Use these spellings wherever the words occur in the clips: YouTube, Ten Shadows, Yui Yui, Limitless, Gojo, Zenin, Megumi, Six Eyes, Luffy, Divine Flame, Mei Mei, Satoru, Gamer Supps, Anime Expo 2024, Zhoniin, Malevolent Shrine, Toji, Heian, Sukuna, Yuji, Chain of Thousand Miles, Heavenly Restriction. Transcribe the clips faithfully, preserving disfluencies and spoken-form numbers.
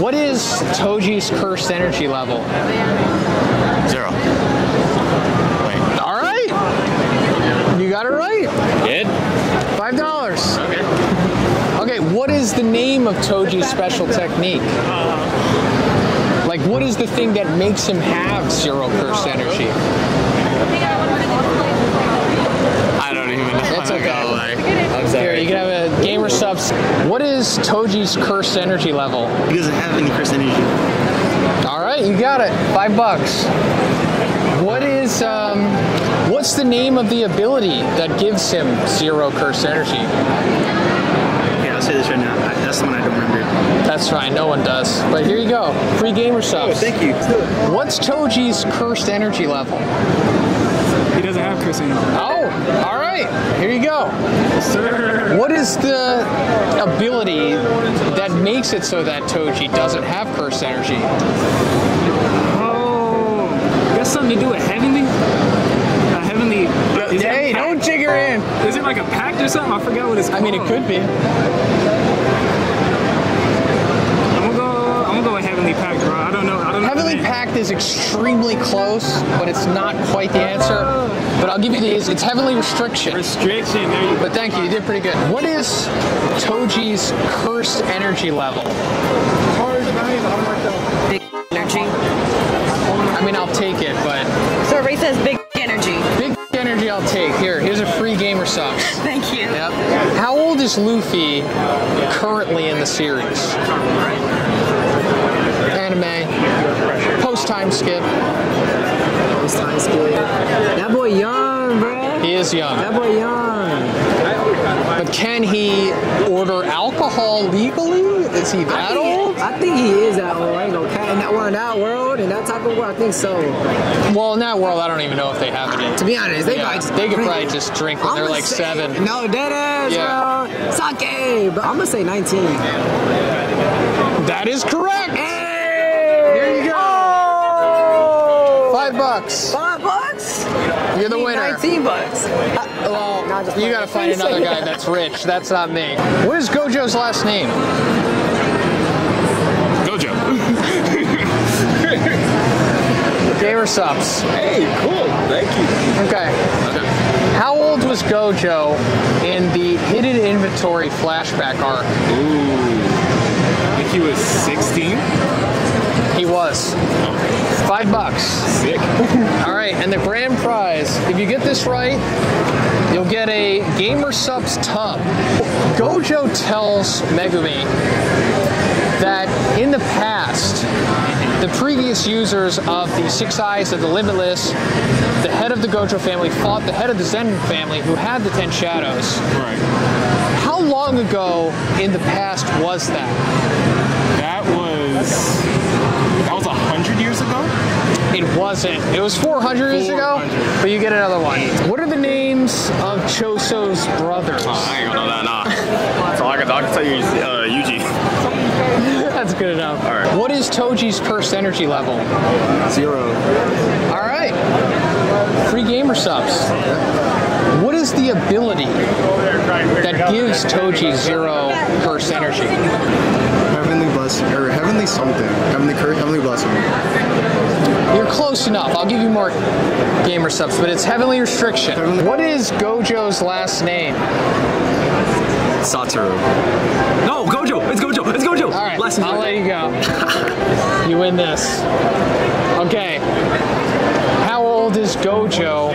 What is Toji's cursed energy level? Zero. Wait. All right. You got it right. Did? Five dollars. Okay. Okay. What is the name of Toji's special technique? Like, what is the thing that makes him have zero cursed energy? I don't even know. That's okay. I'm sorry. Here, you can have a Gamer Supps. What is Toji's cursed energy level? He doesn't have any cursed energy. All right, you got it. Five bucks. What is, um, what's the name of the ability that gives him zero cursed energy? Yeah, I'll say this right now. I, that's the one I don't remember. That's fine. No one does. But here you go. Free Gamer Supps. Oh, thank you. What's Toji's cursed energy level? He doesn't have cursed energy. Oh, all right. Here you go. Sir. What is the ability that makes it so that Toji doesn't have cursed energy? Oh, that's something to do with Heavenly? A Heavenly... Is hey, don't jigger in. Is it like a pact or something? I forgot what it's called. I mean, it could be. I'm gonna go, I'm gonna go with Heavenly Pact, bro. I don't know. I don't know. Heavenly Pact is extremely close, but it's not quite the answer. But I'll give you these. It's Heavenly Restriction. Restriction, there you go. But thank you, you did pretty good. What is Toji's cursed energy level? Big energy. I mean, I'll take it, but... So everybody says big energy. Big energy I'll take. Here, here's a free Gamer Supps. Thank you. Yep. How old is Luffy currently in the series? Anime. Post-time skip. Time school. That boy young, bro. He is young. That boy young. But can he order alcohol legally? Is he that I old? He, I think he is that old. I ain't gonna count. In that, well, in that world, in that type of world, I think so. Well, in that world, I don't even know if they have it. To be honest, they yeah, probably just they could drink. probably just drink when I'm they're like say, seven. No, that is yeah. bro. Sake, but I'm gonna say nineteen. That is correct. Hey, there you go. Five bucks. Five bucks? You're the winner. Nineteen bucks. Uh, well, no, you gotta find another guy that. that's rich. That's not me. What is Gojo's last name? Gojo. Gamer Supps. Hey, cool. Thank you. Okay. Okay. How old was Gojo in the hidden inventory flashback arc? Ooh. I think he was sixteen. He was. Five bucks. Sick. All right, and the grand prize, if you get this right, you'll get a Gamer Supps tub. Gojo tells Megumi that in the past, the previous users of the Six Eyes of the Limitless, the head of the Gojo family fought the head of the Zenin family who had the Ten Shadows. Right. How long ago in the past was that? That was... That was one hundred years ago? It wasn't. It was four hundred years ago, but you get another one. What are the names of Choso's brothers? Oh, I ain't gonna know that, nah. So I can, I can tell you uh, Yuji. That's good enough. All right. What is Toji's cursed energy level? Zero. All right. Free Gamer Supps. What is the ability that gives Toji zero cursed energy? Heavenly blessing, or heavenly something. Heavenly curse, heavenly blessing. You're close enough. I'll give you more Gamer Supps, but it's Heavenly Restriction. Heavenly. What is Gojo's last name? Satoru. No, Gojo. It's Gojo. It's Gojo. All right, blessing. I'll let you go. You win this. Okay. How old is Gojo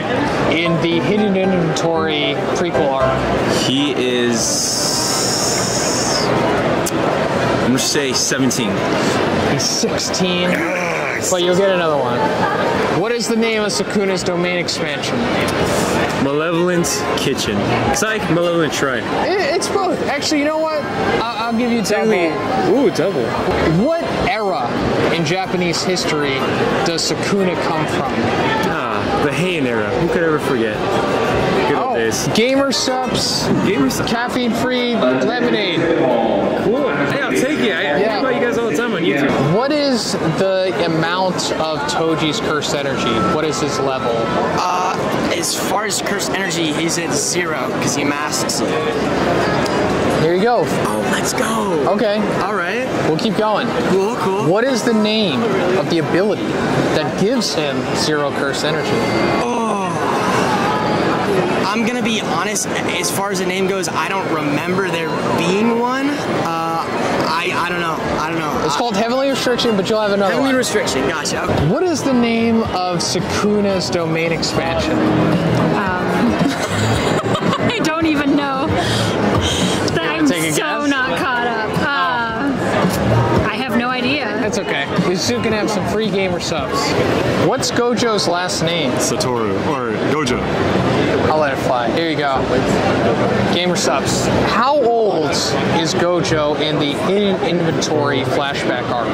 in the Hidden Inventory prequel arc? He is. I'm gonna say seventeen. He's sixteen. Yes. But you'll get another one. What is the name of Sukuna's domain expansion? Malevolent Kitchen. It's like Malevolent Shrine. It, it's both. Actually, you know what? I'll, I'll give you double. double. Ooh, double. What era in Japanese history does Sukuna come from? Ah, the Heian era. Who could ever forget? Good old days. Gamer Supps. Gamer Supps. Caffeine-free uh, lemonade. Cool. Hey, I'll take it. I yeah. about you guys all the time on YouTube. Yeah. What is the amount of Toji's cursed energy? What is his level? Uh, as far as cursed energy, he's at zero because he masks it. Here he goes. Oh, let's go. Okay. All right. We'll keep going. Cool, cool. What is the name of the ability that gives him zero curse energy? Oh. I'm going to be honest, as far as the name goes, I don't remember there being one. Uh, I, I don't know. I don't know. It's called Heavenly Restriction, but you'll have another Heavenly one. Restriction. Gotcha. What is the name of Sukuna's domain expansion? Um, I don't even know. I'm so not caught up. Uh, I have no idea. That's okay. We soon can have some free Gamer Supps. What's Gojo's last name? Satoru, or Gojo. I'll let it fly. Here you go. Gamer Supps. How old is Gojo in the in inventory flashback arc?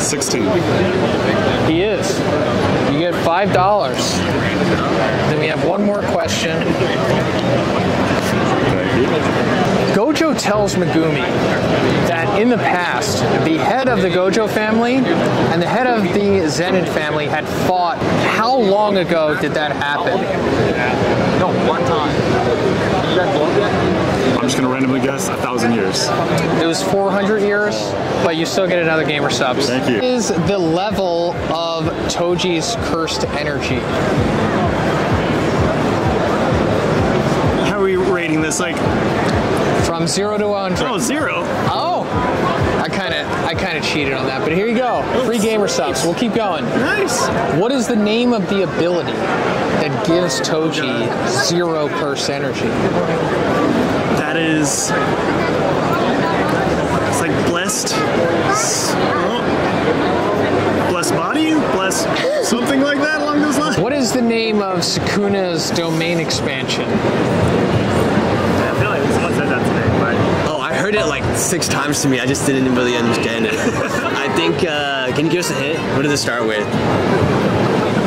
sixteen. He is. You get five dollars. Then we have one more question. Gojo tells Megumi that in the past, the head of the Gojo family and the head of the Zenin family had fought. How long ago did that happen? No, one time. I'm just going to randomly guess a thousand years. It was four hundred years, but you still get another Gamer Supps. Thank you. What is the level of Toji's cursed energy? How are we rating this? Like... From zero to one hundred. Oh, zero. Oh, I kind of, I kind of cheated on that. But here you go, free Gamer Supps. We'll keep going. Nice. What is the name of the ability that gives Toji zero curse energy? That is, it's like blessed, blessed body, blessed something like that along those lines. What is the name of Sukuna's domain expansion? Heard it like six times to me. I just didn't really understand it. I think, uh, can you give us a hint? What does it start with?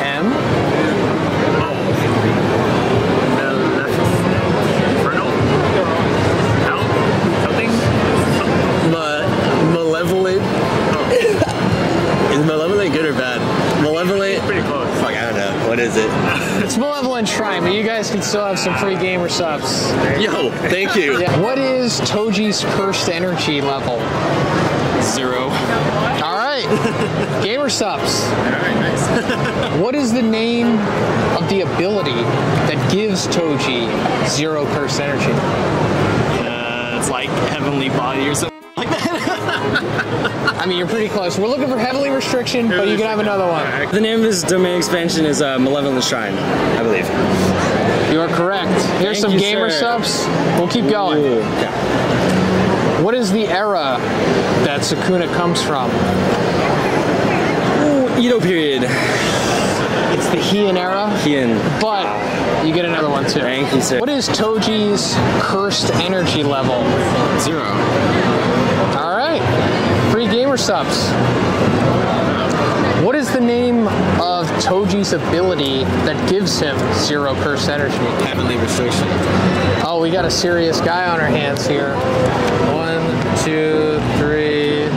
M? Inferno? Hell? Something? Malevolent? Is Malevolent good or bad? Malevolent? Pretty close. Fuck, I don't know. What is it? It's Malevolent Shrine, but you guys can still have some free Gamer Supps. Yo, thank you. Yeah. What is Toji's cursed energy level? Zero. All right. Gamer Supps. All right, nice. What is the name of the ability that gives Toji zero cursed energy? Uh, it's like Heavenly Body or something like that. I mean, you're pretty close. We're looking for Heavenly Restriction, but you can have another one. The name of this domain expansion is uh, Malevolent Shrine, I believe. You are correct. Here's Thank some you, Gamer sir. Supps. We'll keep going. Ooh, yeah. What is the era that Sukuna comes from? Ooh, Edo period. It's the Heian era. Heian. But you get another one too. Thank you, sir. What is Toji's cursed energy level? Zero. All right. Free Gamer Supps. What is the name of Toji's ability that gives him zero curse energy? Heavenly Restriction. Oh, we got a serious guy on our hands here. One, two, three,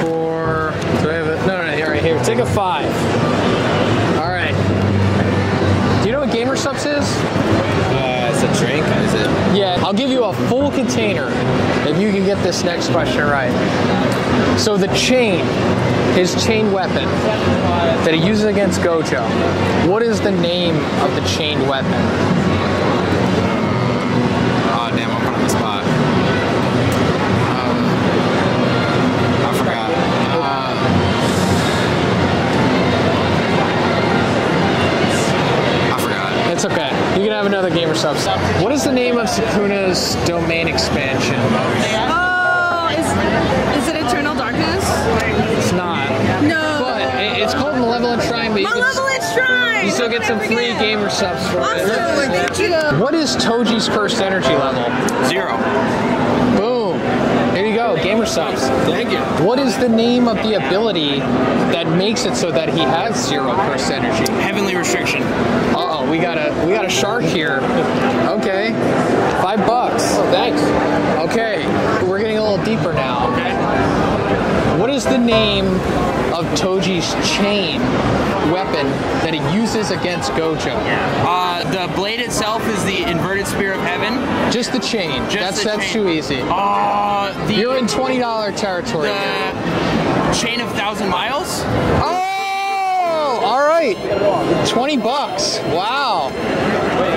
four. Do I have a, no, no, no, right here. Take a five. All right. Do you know what Gamer Supps is? Uh, it's a drink, is it? Yeah, I'll give you a full container if you can get this next question right. So the chain. His chain weapon that he uses against Gojo. What is the name of the chain weapon? Oh damn, I'm put on the spot. Um, I forgot. Uh, I forgot. It's okay. You can have another Gamer Supps. What is the name of Sukuna's domain expansion? Oh, is, is it Eternal Darkness? It's not. No. But it, it's called Malevolent Shrine. But Malevolent Shrine! You still get some free Gamer Supps from it. Awesome. Thank you. What is Toji's cursed energy level? Zero. Boom. There you go. Gamer Supps. Thank you. What is the name of the ability that makes it so that he has zero cursed energy? Heavenly Restriction. Uh-oh. We got a, we got a shark here. Okay. Five bucks. Oh, thanks. Okay. We're getting a little deeper now. Okay. what is the name of Toji's chain weapon that he uses against Gojo? Yeah. Uh, the blade itself is the Inverted Spear of Heaven. Just the chain. Just that's the that's chain. Too easy. Uh, the, You're in twenty dollar territory. The Chain of Thousand Miles. Oh! All right, twenty bucks. Wow.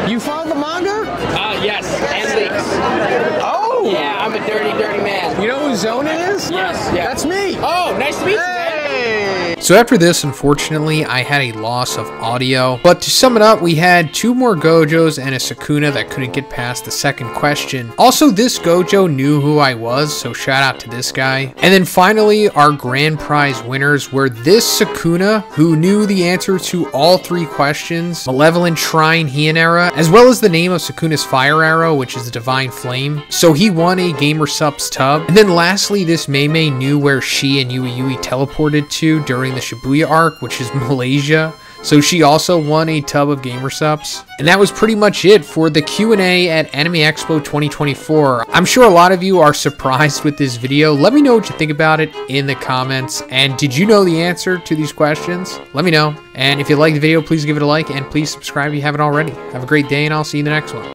You found the manga? Uh, yes, and leaks. Oh! Yeah, I'm a dirty, dirty man. You know who Zhoniin is? Yes. Yeah. That's me. Oh, nice to meet hey. you, man. So after this, unfortunately, I had a loss of audio. But to sum it up, we had two more Gojos and a Sukuna that couldn't get past the second question. Also, this Gojo knew who I was, so shout out to this guy. And then finally, our grand prize winners were this Sukuna, who knew the answer to all three questions, Malevolent Shrine Heian Era, as well as the name of Sukuna's fire arrow, which is the Divine Flame. So he won a Gamer Supps tub. And then lastly, this Mei Mei knew where she and Yui Yui teleported to during the Shibuya arc, which is Malaysia. So she also won a tub of Gamer Supps. And that was pretty much it for the Q and A at Anime Expo twenty twenty-four. I'm sure a lot of you are surprised with this video. Let me know what you think about it in the comments. And did you know the answer to these questions? Let me know. And if you liked the video, please give it a like and please subscribe if you haven't already. Have a great day and I'll see you in the next one.